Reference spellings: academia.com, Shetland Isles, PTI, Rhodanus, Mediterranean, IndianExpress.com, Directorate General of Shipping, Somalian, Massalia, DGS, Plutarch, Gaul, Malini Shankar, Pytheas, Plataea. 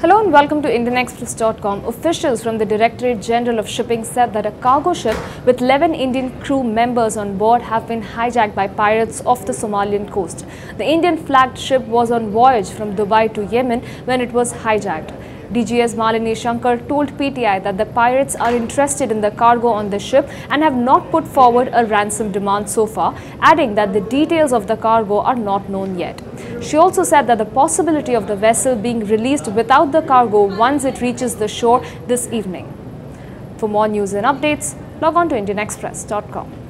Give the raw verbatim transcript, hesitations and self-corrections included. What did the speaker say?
Hello and welcome to Indian Express dot com. Officials from the Directorate General of Shipping said that a cargo ship with eleven Indian crew members on board have been hijacked by pirates off the Somalian coast. The Indian-flagged ship was on voyage from Dubai to Yemen when it was hijacked. D G S Malini Shankar told P T I that the pirates are interested in the cargo on the ship and have not put forward a ransom demand so far, adding that the details of the cargo are not known yet. She also said that the possibility of the vessel being released without the cargo once it reaches the shore this evening. For more news and updates, log on to Indian Express dot com.